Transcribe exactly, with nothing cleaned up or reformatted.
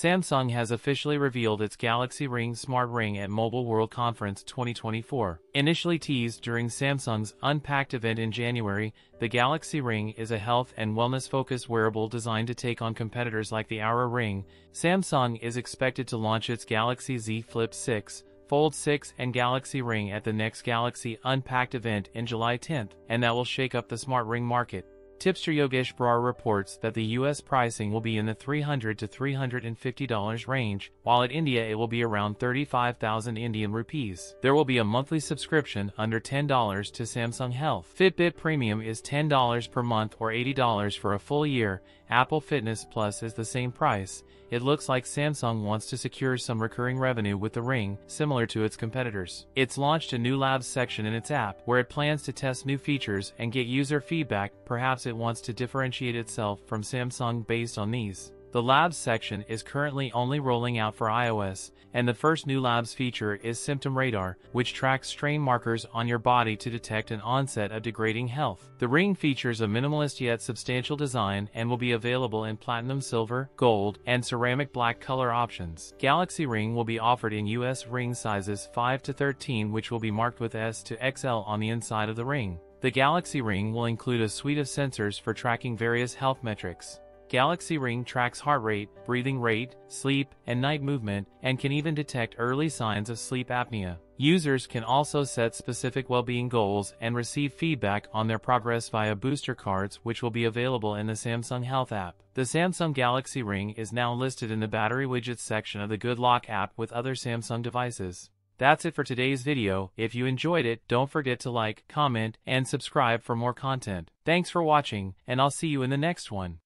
Samsung has officially revealed its Galaxy Ring Smart Ring at Mobile World Conference twenty twenty-four. Initially teased during Samsung's Unpacked event in January, the Galaxy Ring is a health and wellness-focused wearable designed to take on competitors like the Oura Ring. Samsung is expected to launch its Galaxy Z Flip six, Fold six and Galaxy Ring at the next Galaxy Unpacked event in July tenth, and that will shake up the smart ring market. Tipster Yogesh Brar reports that the U S pricing will be in the three hundred to three hundred fifty dollars range, while in India it will be around thirty-five thousand Indian rupees. There will be a monthly subscription under ten dollars to Samsung Health. Fitbit Premium is ten dollars per month or eighty dollars for a full year. Apple Fitness+ is the same price. It looks like Samsung wants to secure some recurring revenue with the Ring, similar to its competitors. It's launched a new Labs section in its app, where it plans to test new features and get user feedback. Perhaps it wants to differentiate itself from Samsung based on these. The Labs section is currently only rolling out for iOS, and the first new Labs feature is Symptom Radar, which tracks strain markers on your body to detect an onset of degrading health. The Ring features a minimalist yet substantial design and will be available in platinum, silver, gold, and ceramic black color options. Galaxy Ring will be offered in U S ring sizes five to thirteen, which will be marked with S to X L on the inside of the ring. The Galaxy Ring will include a suite of sensors for tracking various health metrics. Galaxy Ring tracks heart rate, breathing rate, sleep, and night movement, and can even detect early signs of sleep apnea. Users can also set specific well-being goals and receive feedback on their progress via booster cards, which will be available in the Samsung Health app. The Samsung Galaxy Ring is now listed in the battery widgets section of the Good Lock app with other Samsung devices. That's it for today's video. If you enjoyed it, don't forget to like, comment, and subscribe for more content. Thanks for watching, and I'll see you in the next one.